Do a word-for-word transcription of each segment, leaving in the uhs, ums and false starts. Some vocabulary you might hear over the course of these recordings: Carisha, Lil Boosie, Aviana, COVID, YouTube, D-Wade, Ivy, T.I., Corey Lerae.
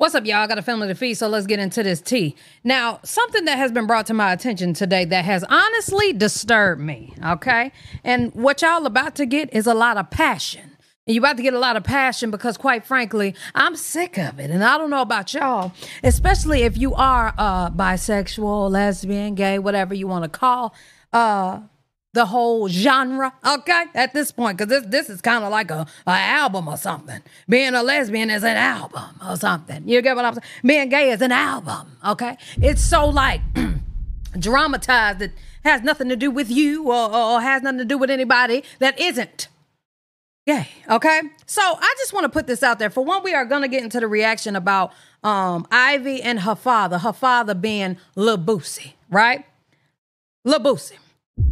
What's up, y'all? I got a family to feed, so let's get into this tea. Now, something that has been brought to my attention today that has honestly disturbed me, okay? And what y'all about to get is a lot of passion. And you're about to get a lot of passion because, quite frankly, I'm sick of it. And I don't know about y'all, especially if you are uh, bisexual, lesbian, gay, whatever you want to call uh, the whole genre, okay, at this point, because this, this is kind of like a, a album or something. Being a lesbian is an album or something. You get what I'm saying? Being gay is an album, okay? It's so, like, dramatized that has nothing to do with you or, or has nothing to do with anybody that isn't gay, okay? So I just want to put this out there. For one, we are going to get into the reaction about um, Ivy and her father, her father being Lil Boosie, right? Lil Boosie.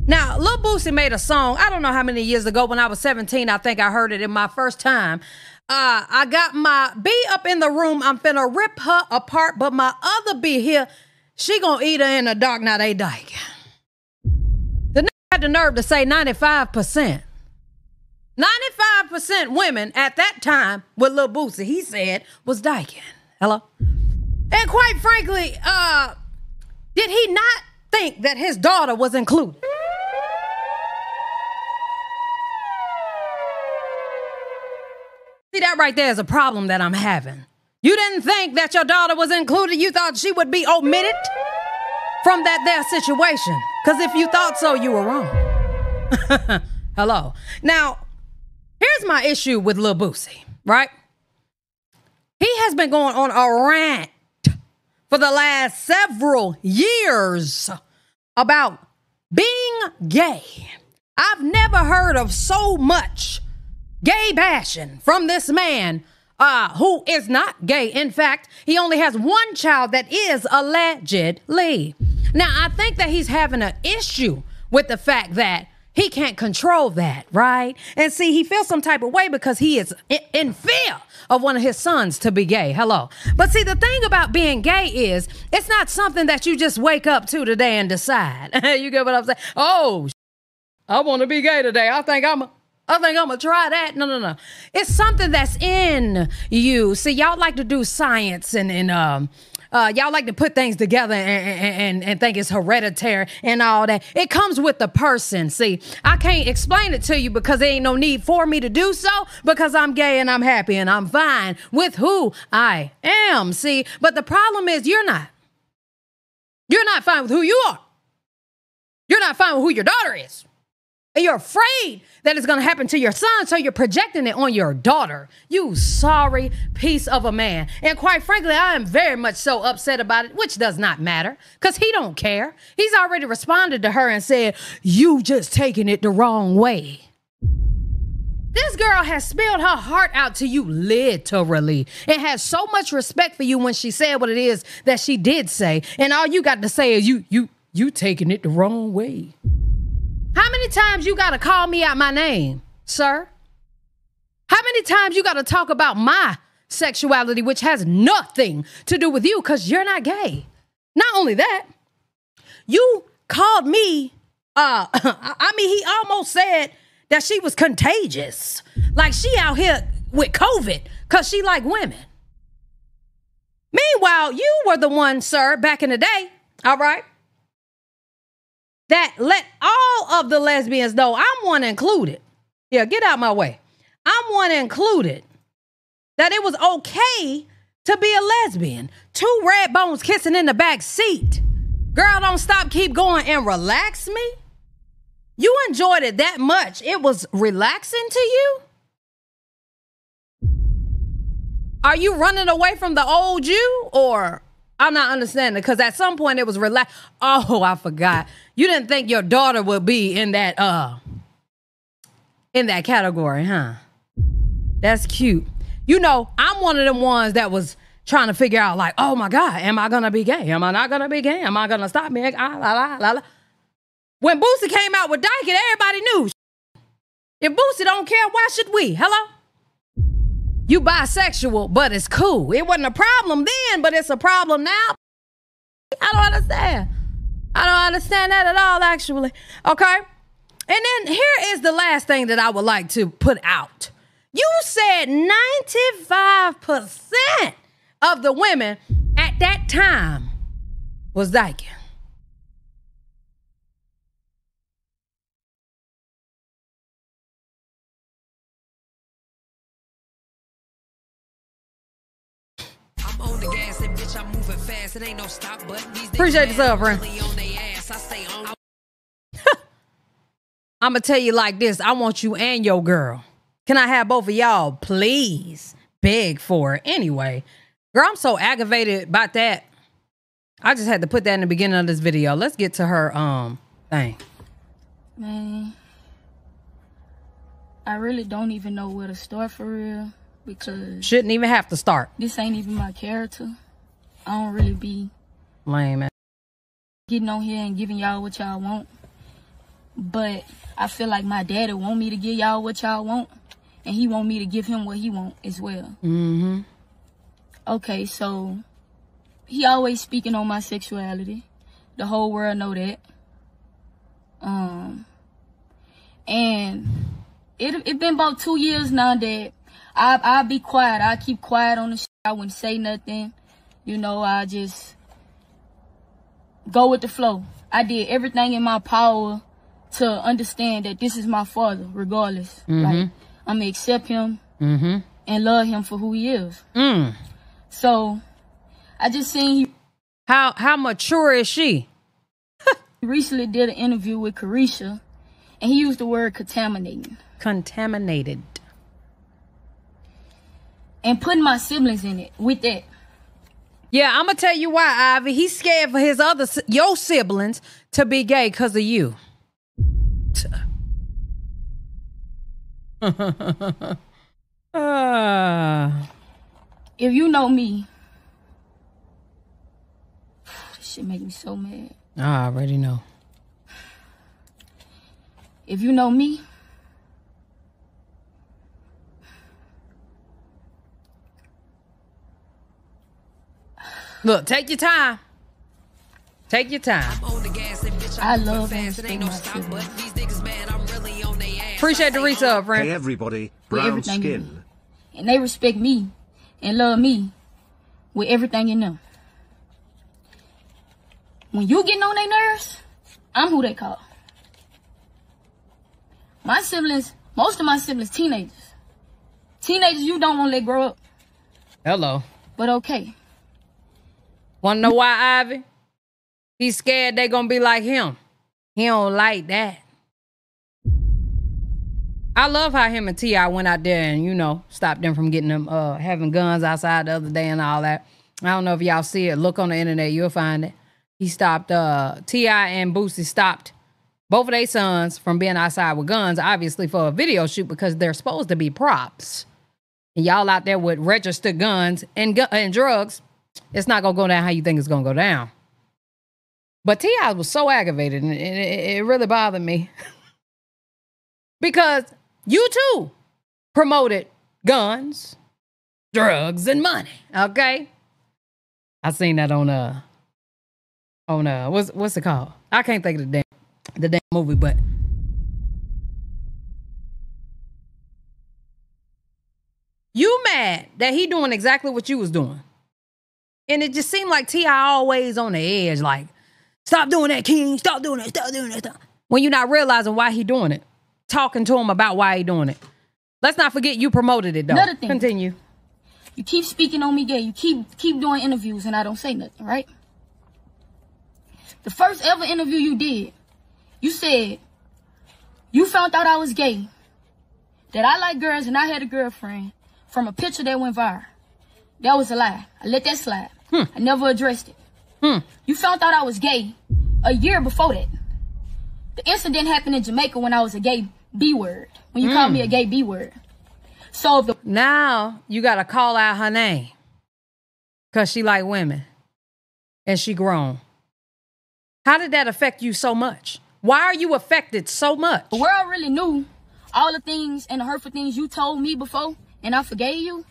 Now, Lil Boosie made a song, I don't know how many years ago, when I was seventeen, I think I heard it in my first time. Uh, I got my B up in the room, I'm finna rip her apart, but my other B here, she gonna eat her in the dark, now they dyke. The nigga had the nerve to say ninety-five percent. ninety-five percent women at that time with Lil Boosie, he said, was dyking. Hello? And quite frankly, uh, did he not think that his daughter was included? See, that right there is a problem that I'm having. You didn't think that your daughter was included. You thought she would be omitted from that there situation. Because if you thought so, you were wrong. Hello. Now, here's my issue with Lil Boosie, right? He has been going on a rant for the last several years about being gay. I've never heard of so much gay bashing from this man uh, who is not gay. In fact, he only has one child that is allegedly. Now, I think that he's having an issue with the fact that he can't control that, right? And see, he feels some type of way because he is in fear of one of his sons to be gay. Hello. But see, the thing about being gay is it's not something that you just wake up to today and decide. You get what I'm saying? Oh, I want to be gay today. I think I'm a, I think I'm going to try that. No, no, no. It's something that's in you. See, y'all like to do science and, and um, Uh, y'all like to put things together and, and, and think it's hereditary and all that. It comes with the person. See, I can't explain it to you because there ain't no need for me to do so because I'm gay and I'm happy and I'm fine with who I am. See, but the problem is you're not. You're not fine with who you are. You're not fine with who your daughter is. And you're afraid that it's going to happen to your son, so you're projecting it on your daughter. You sorry piece of a man. And quite frankly, I am very much so upset about it, which does not matter, because he don't care. He's already responded to her and said, you just taking it the wrong way. This girl has spilled her heart out to you, literally, and has so much respect for you when she said what it is that she did say. And all you got to say is, you, you, you taking it the wrong way. How many times you got to call me out my name, sir? How many times you got to talk about my sexuality, which has nothing to do with you because you're not gay? Not only that, you called me, uh, I mean, he almost said that she was contagious. Like she out here with COVID because she like women. Meanwhile, you were the one, sir, back in the day, all right, that let all of the lesbians know I'm one included. Yeah, get out my way. I'm one included. That it was okay to be a lesbian. Two red bones kissing in the back seat. Girl, don't stop, keep going, and relax me. You enjoyed it that much. It was relaxing to you? Are you running away from the old you, or... I'm not understanding, because at some point it was relaxed. Oh, I forgot. You didn't think your daughter would be in that uh in that category, huh? That's cute. You know, I'm one of them ones that was trying to figure out, like, oh my God, am I gonna be gay? Am I not gonna be gay? Am I gonna stop me? Ah, la, la, la, la. When Boosie came out with Dyke, everybody knew. If Boosie don't care, why should we? Hello? You bisexual, but it's cool. It wasn't a problem then, but it's a problem now. I don't understand. I don't understand that at all, actually. Okay? And then here is the last thing that I would like to put out. You said ninety-five percent of the women at that time was dyking. I'm on the gas and bitch, I'm moving fast. It ain't no stop button. Appreciate yourself, friend. I'm gonna tell you like this. I want you and your girl. Can I have both of y'all, please? Beg for it. Anyway, girl, I'm so aggravated about that. I just had to put that in the beginning of this video. Let's get to her um thing. Man, I really don't even know where to start for real, because shouldn't even have to start. This ain't even my character. I don't really be lame ass getting on here and giving y'all what y'all want. But I feel like my daddy want me to give y'all what y'all want, and he want me to give him what he want as well. Mm-hmm. Okay, so he always speaking on my sexuality. The whole world know that. Um, and it it been about two years now that I I be quiet. I keep quiet on the shit. I wouldn't say nothing. You know, I just go with the flow. I did everything in my power to understand that this is my father, regardless. Mm-hmm. Like, I'm gonna accept him, mm-hmm, and love him for who he is. Mm. So, I just seen he. How how mature is she? He recently did an interview with Carisha, and he used the word contaminating. Contaminated. And putting my siblings in it with that. Yeah, I'm gonna tell you why, Ivy. He's scared for his other your siblings to be gay because of you. uh. If you know me, this shit make me so mad. I already know. If you know me, look, take your time. Take your time. I love fans. It ain't no stop button. These niggas mad. I'm really on their ass. Appreciate the resub, friend. Hey, everybody, brown skin. And they respect me and love me with everything in them. When you getting on their nerves, I'm who they call. My siblings, most of my siblings, teenagers. Teenagers you don't want to let grow up. Hello. But okay. Wanna know why, Ivy? He's scared they gonna be like him. He don't like that. I love how him and T I went out there and, you know, stopped them from getting them uh having guns outside the other day and all that. I don't know if y'all see it. Look on the internet, you'll find it. He stopped uh T I and Boosie stopped both of their sons from being outside with guns, obviously for a video shoot, because they're supposed to be props. And y'all out there with registered guns and gu and drugs, it's not gonna go down how you think it's gonna go down. But T I was so aggravated, and it, it, it really bothered me. Because you, too, promoted guns, drugs, and money, okay? I seen that on, uh, on uh, what's, what's it called? I can't think of the damn, the damn movie, but... You mad that he doing exactly what you was doing. And it just seemed like T I always on the edge, like... Stop doing that, King. Stop doing that. Stop doing that. Stop. When you're not realizing why he doing it. Talking to him about why he doing it. Let's not forget you promoted it, though. Another thing. Continue. You keep speaking on me gay. You keep keep doing interviews and I don't say nothing, right? The first ever interview you did, you said, you found out I was gay, that I like girls and I had a girlfriend from a picture that went viral. That was a lie. I let that slide. Hmm. I never addressed it. Hmm. You found out I was gay a year before that. The incident happened in Jamaica when I was a gay B-word. When you mm. called me a gay B-word. So if the now you gotta call out her name. Cause she like women. And she grown. How did that affect you so much? Why are you affected so much? The world really knew all the things and the hurtful things you told me before, and I forgave you.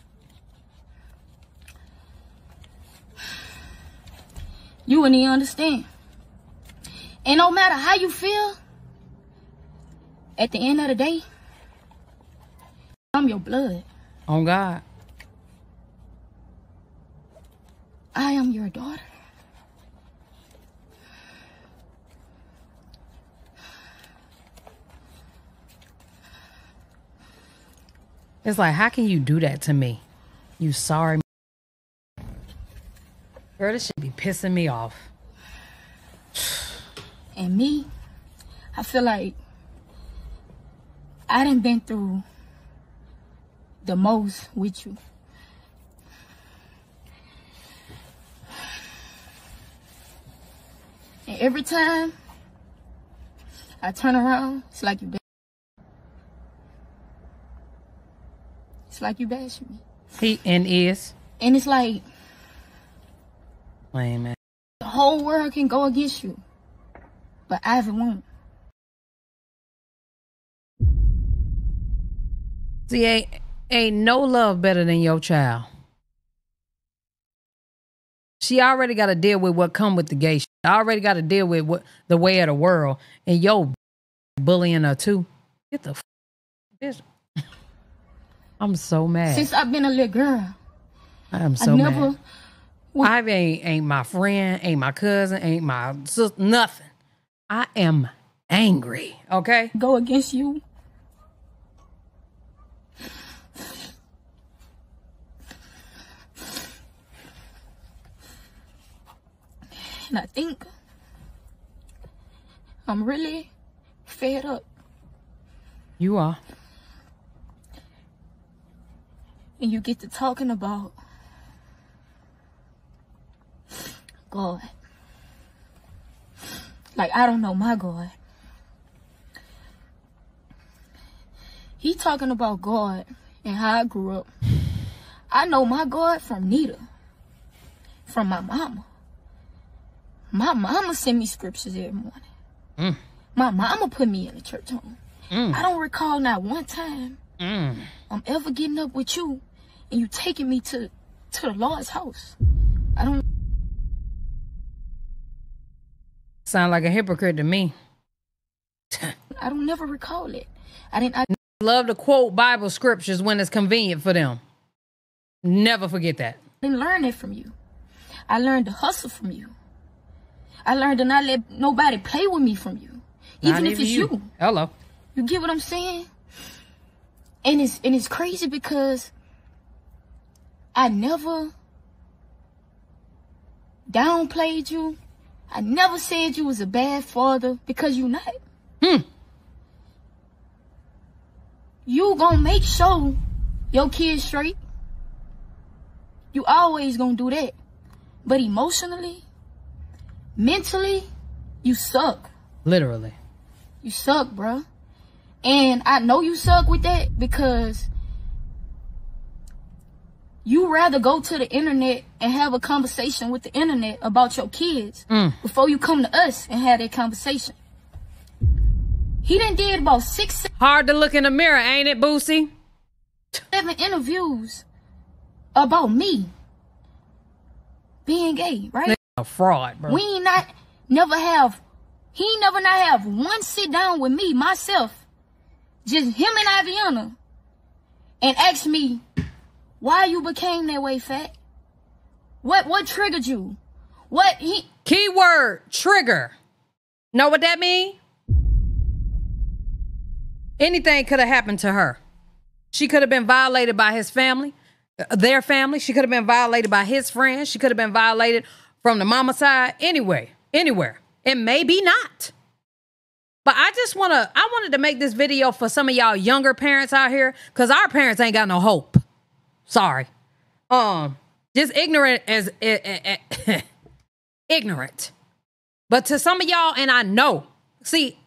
You wouldn't even understand. And no matter how you feel, at the end of the day, I'm your blood. Oh, God. I am your daughter. It's like, how can you do that to me? You sorry. Girl, this should be pissing me off. And me, I feel like I done been through the most with you. And every time I turn around, it's like you been. It's like you bashing me. He and is. And it's like lame ass. The whole world can go against you, but Ivy won't. See, ain't, ain't no love better than your child. She already got to deal with what come with the gay shit. Already got to deal with what the way of the world, and yo bullying her too. Get the f bitch. I'm so mad. Since I've been a little girl, I am so I never mad. Was... Ivy ain't, ain't my friend, ain't my cousin, ain't my sister, nothing. I am angry, okay? Go against you. And I think I'm really fed up. You are. And you get to talking about God. Like, I don't know my God. He talking about God and how I grew up. I know my God from Nita. From my mama. My mama sent me scriptures every morning. Mm. My mama put me in the church home. Mm. I don't recall not one time mm. I'm ever getting up with you. And you taking me to, to the Lord's house. I don't... Sound like a hypocrite to me. I don't never recall it. I didn't... I love to quote Bible scriptures when it's convenient for them. Never forget that. I didn't learn it from you. I learned to hustle from you. I learned to not let nobody play with me from you. Even not if even it's you. you. Hello. You get what I'm saying? And it's, and it's crazy because... I never downplayed you. I never said you was a bad father because you not. Hmm. You gonna make sure your kid's straight. You always gonna do that. But emotionally, mentally, you suck. Literally. You suck, bruh. And I know you suck with that because... You rather go to the internet and have a conversation with the internet about your kids mm. before you come to us and have that conversation. He done did about six... Hard to look in the mirror, ain't it, Boosie? Seven interviews about me being gay, right? That's a fraud, bro. We ain't not never have... He ain't never not have one sit down with me, myself, just him and Aviana, and ask me... Why you became that way, Fat? What what triggered you? What he... Keyword, trigger. Know what that mean? Anything could have happened to her. She could have been violated by his family, their family. She could have been violated by his friends. She could have been violated from the mama side. Anyway, anywhere. And maybe not. But I just want to... I wanted to make this video for some of y'all younger parents out here because our parents ain't got no hope. Sorry. Um, just ignorant as... Eh, eh, eh, ignorant. But to some of y'all, and I know. See,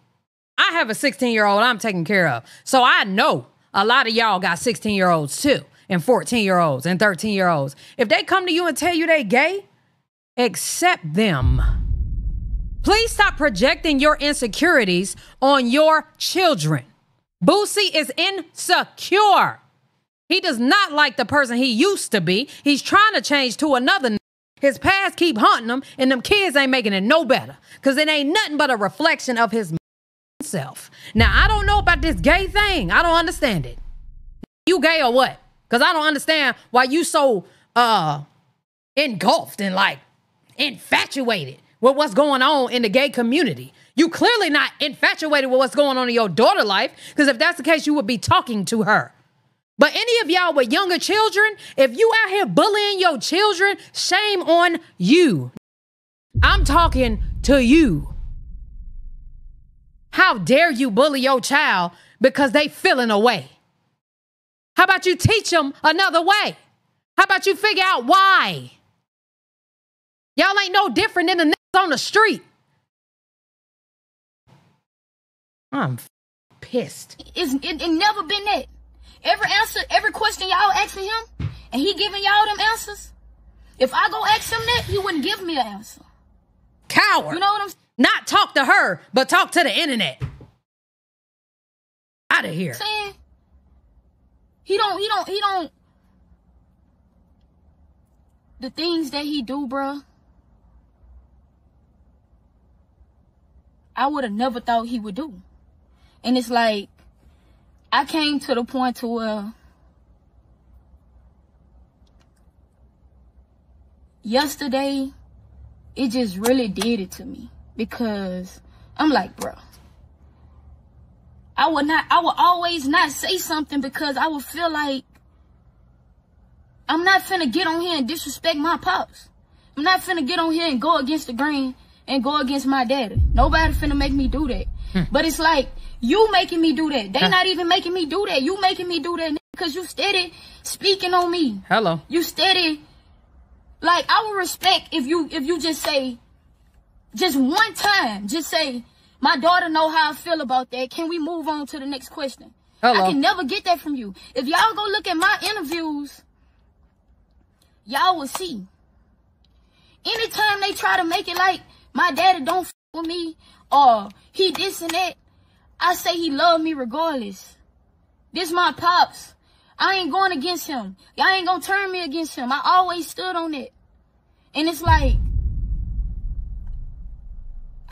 I have a sixteen-year-old I'm taking care of. So I know a lot of y'all got sixteen-year-olds too. And fourteen-year-olds and thirteen-year-olds. If they come to you and tell you they gay, accept them. Please stop projecting your insecurities on your children. Boosie is insecure. He does not like the person he used to be. He's trying to change to another. His past keep haunting him, and them kids ain't making it no better. Because it ain't nothing but a reflection of his self. Now, I don't know about this gay thing. I don't understand it. You gay or what? Because I don't understand why you so uh, engulfed and like infatuated with what's going on in the gay community. You clearly not infatuated with what's going on in your daughter's life, because if that's the case, you would be talking to her. But any of y'all with younger children, if you out here bullying your children, shame on you. I'm talking to you. How dare you bully your child because they feeling a way? How about you teach them another way? How about you figure out why? Y'all ain't no different than the niggas on the street. I'm f- pissed. It's it, it never been that. Every answer, every question y'all asking him, and he giving y'all them answers. If I go ask him that, he wouldn't give me an answer. Coward. You know what I'm saying? Not talk to her, but talk to the internet. Out of here. Saying, he don't, he don't, he don't. The things that he do, bruh. I would have never thought he would do. And it's like, I came to the point to where yesterday, it just really did it to me. Because I'm like, bro, I would not, I would always not say something because I would feel like I'm not finna get on here and disrespect my pops. I'm not finna get on here and go against the grain and go against my daddy. Nobody finna make me do that. Hmm. But it's like, you making me do that. They huh. not even making me do that. You making me do that because you steady speaking on me. Hello. You steady. Like, I would respect if you, if you just say, just one time, just say, my daughter know how I feel about that. Can we move on to the next question? Hello. I can never get that from you. If y'all go look at my interviews, y'all will see. Anytime they try to make it like my daddy don't f with me or he this and that, I say he love me regardless. This my pops. I ain't going against him. Y'all ain't gonna turn me against him. I always stood on it. And it's like,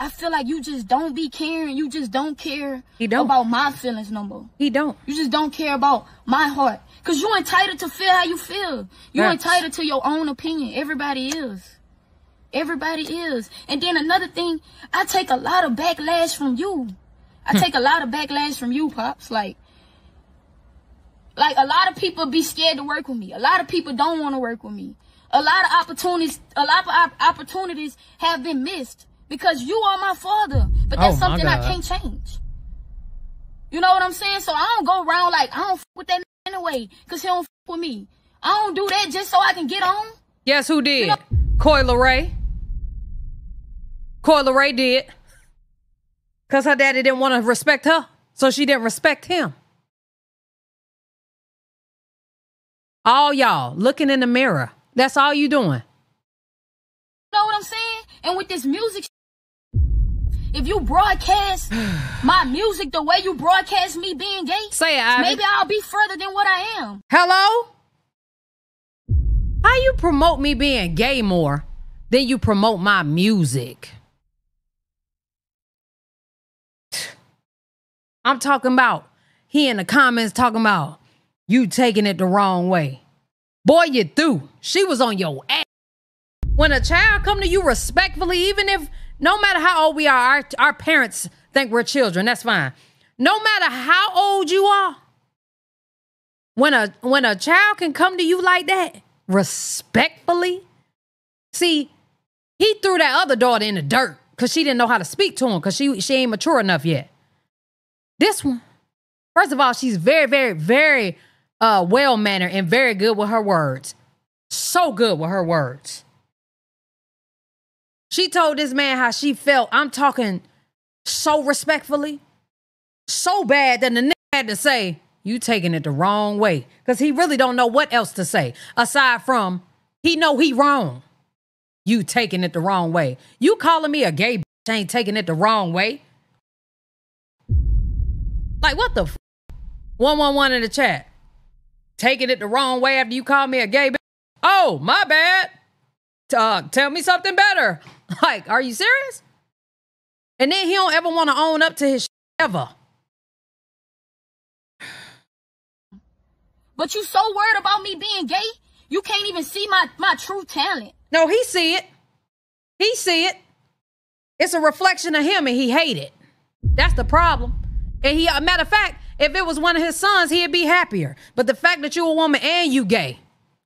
I feel like you just don't be caring. You just don't care he don't. about my feelings no more. He don't. You just don't care about my heart. Because you're entitled to feel how you feel. You're That's... entitled to your own opinion. Everybody is. Everybody is. And then another thing, I take a lot of backlash from you. I take a lot of backlash from you, Pops. Like, like a lot of people be scared to work with me. A lot of people don't want to work with me. A lot of opportunities, a lot of op- opportunities have been missed. Because you are my father. But that's oh something I can't change. You know what I'm saying? So I don't go around like, I don't f with that n anyway. Because he don't f with me. I don't do that just so I can get on. Yes, who did? You know? Corey Lerae. Corey Lerae did. Because her daddy didn't want to respect her. So she didn't respect him. All y'all looking in the mirror. That's all you doing. You know what I'm saying? And with this music, if you broadcast my music the way you broadcast me being gay, say it, Ivy. Maybe I'll be further than what I am. Hello? How you promote me being gay more than you promote my music? I'm talking about he in the comments talking about you taking it the wrong way. Boy, you threw. She was on your ass. When a child come to you respectfully, even if, no matter how old we are, our, our parents think we're children, that's fine. No matter how old you are, when a, when a child can come to you like that, respectfully, see, he threw that other daughter in the dirt because she didn't know how to speak to him because she, she ain't mature enough yet. This one, first of all, she's very, very, very uh, well-mannered and very good with her words. So good with her words. She told this man how she felt. I'm talking so respectfully, so bad that the nigga had to say, you taking it the wrong way. Because he really don't know what else to say. Aside from, he know he wrong. You taking it the wrong way. You calling me a gay bitch ain't taking it the wrong way. Like, what the f? one one one in the chat. Taking it the wrong way after you call me a gay bitch? Oh, my bad. Uh, tell me something better. Like, are you serious? And then he don't ever want to own up to his shit ever. But you so worried about me being gay, You can't even see my, my true talent. No, he see it. He see it. It's a reflection of him and he hate it. That's the problem. And he, a matter of fact, if it was one of his sons, he'd be happier. But the fact that you a woman and you gay,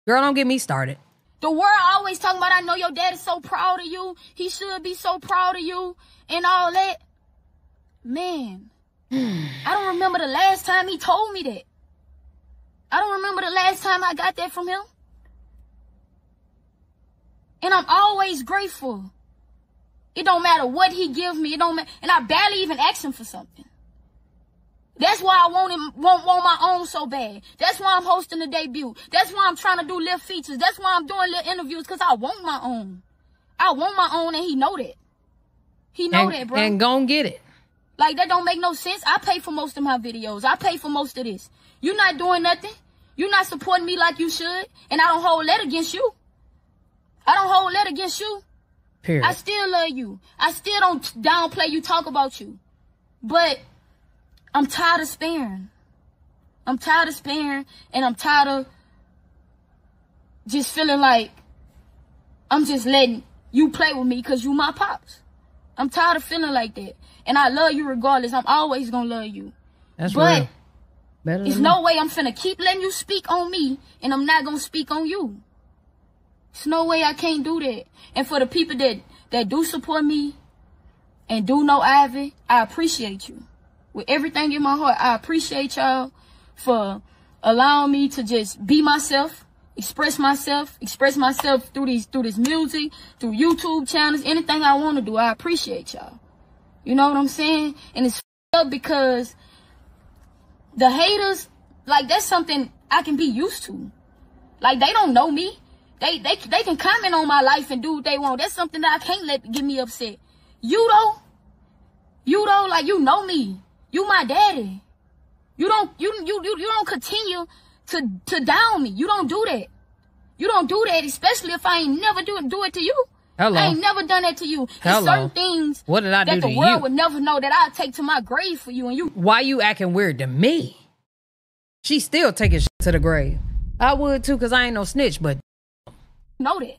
girl, don't get me started. The world always talking about, I know your dad is so proud of you. He should be so proud of you and all that. Man, I don't remember the last time he told me that. I don't remember the last time I got that from him. And I'm always grateful. It don't matter what he give me. It don't matter. And I barely even ask him for something. That's why I want him, want, want my own so bad. That's why I'm hosting the debut. That's why I'm trying to do little features. That's why I'm doing little interviews, because I want my own. I want my own, and he know that. He know and, that, bro. And gon' get it. Like, that don't make no sense. I pay for most of my videos. I pay for most of this. You're not doing nothing. You're not supporting me like you should, and I don't hold that against you. I don't hold that against you. Period. I still love you. I still don't downplay you, talk about you. But I'm tired of sparing. I'm tired of sparing, and I'm tired of just feeling like I'm just letting you play with me because you my pops. I'm tired of feeling like that. And I love you regardless. I'm always going to love you. That's right. But there's no way I'm finna keep letting you speak on me, and I'm not going to speak on you. There's no way I can't do that. And for the people that, that do support me and do know Ivy, I appreciate you. With everything in my heart, I appreciate y'all for allowing me to just be myself, express myself, express myself through these, through this music, through YouTube channels, anything I want to do. I appreciate y'all. You know what I'm saying? And it's up because the haters, like, that's something I can be used to. Like, they don't know me. They, they, they can comment on my life and do what they want. That's something that I can't let get me upset. You though, you though, like, you know me. You my daddy. You don't you you you don't continue to to down me. You don't do that. You don't do that, especially if I ain't never do do it to you. Hello. I ain't never done that to you. Hello. There's certain things what did I that do the to world you? Would never know that I take to my grave for you. And you. Why you acting weird to me? She still taking shit to the grave. I would too, cause I ain't no snitch. But you know that.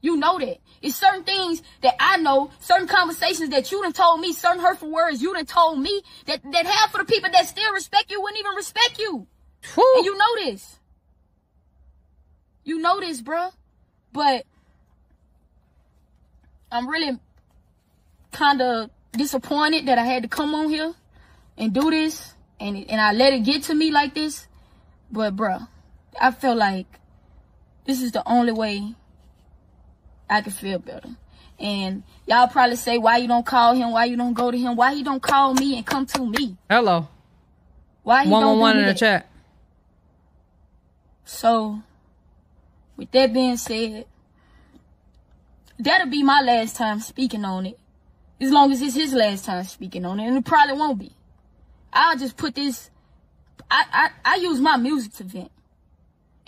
You know that. It's certain things that I know, certain conversations that you done told me, certain hurtful words you done told me, that, that half of the people that still respect you wouldn't even respect you. Whew. And you know this. You know this, bruh. But I'm really kind of disappointed that I had to come on here and do this, and, and I let it get to me like this. But, bruh, I feel like this is the only way I can feel better. And y'all probably say, why you don't call him? Why you don't go to him? Why he don't call me and come to me? Hello. Why he one don't on one in that? The chat. So, with that being said, that'll be my last time speaking on it. As long as it's his last time speaking on it. And it probably won't be. I'll just put this... I, I, I use my music to vent.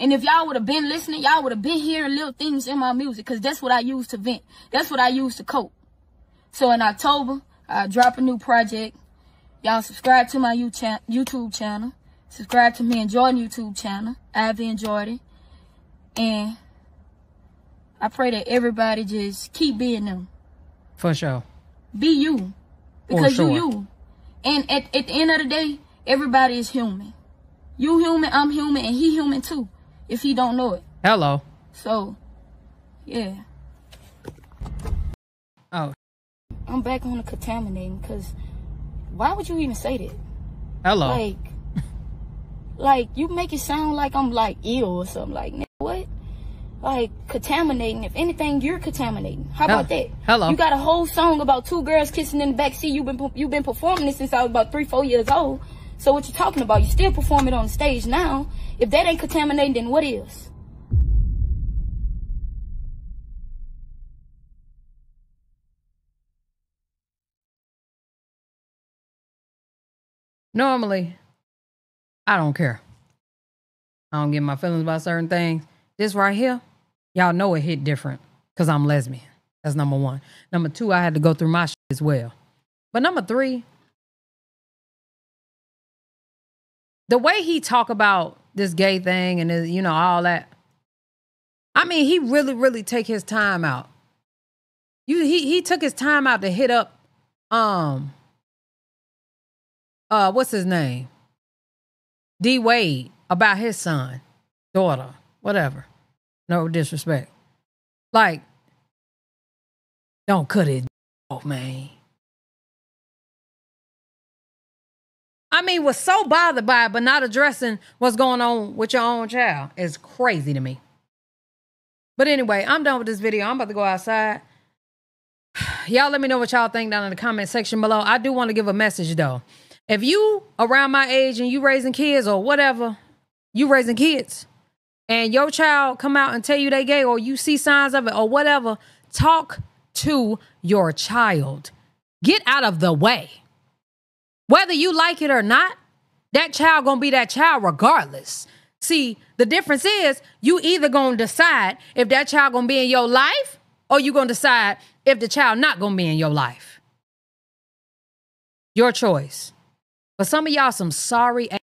And if y'all would have been listening, y'all would have been hearing little things in my music, because that's what I use to vent. That's what I use to cope. So in October, I'll drop a new project. Y'all subscribe to my YouTube channel. Subscribe to me and Jordan YouTube channel, Ivy and Jordan. And I pray that everybody just keep being them. For sure. Be you. Because you you. And at, at the end of the day, everybody is human. You human, I'm human, and he human too. If he don't know it. Hello. So, yeah. Oh. I'm back on the contaminating, because why would you even say that? Hello. Like, like you make it sound like I'm like ill or something. Like, nigga, what? Like, contaminating. If anything, you're contaminating. How Hel about that? Hello. You got a whole song about two girls kissing in the backseat. You've been, you've been performing this since I was about three, four years old. So what you talking about? You still performing on stage now. If that ain't contaminated, then what is? Normally, I don't care. I don't get my feelings about certain things. This right here, y'all know it hit different because I'm lesbian. That's number one. Number two, I had to go through my shit as well. But number three... the way he talk about this gay thing and, you know, all that, I mean, he really, really take his time out. You, he he took his time out to hit up, um, uh, what's his name? D-Wade about his son, daughter, whatever. No disrespect. Like, don't cut it off, man. I mean, was so bothered by it, but not addressing what's going on with your own child is crazy to me. But anyway, I'm done with this video. I'm about to go outside. Y'all let me know what y'all think down in the comment section below. I do want to give a message, though. If you around my age and you raising kids or whatever, you raising kids, and your child come out and tell you they gay or you see signs of it or whatever, talk to your child. Get out of the way. Whether you like it or not, that child gonna be that child regardless. See, the difference is you either gonna decide if that child gonna be in your life or you gonna decide if the child not gonna be in your life. Your choice. But some of y'all some sorry ass.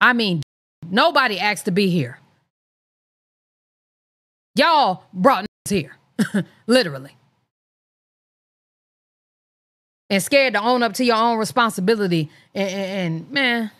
I mean, nobody asked to be here. Y'all brought here, literally. And scared to own up to your own responsibility. And, and, and man...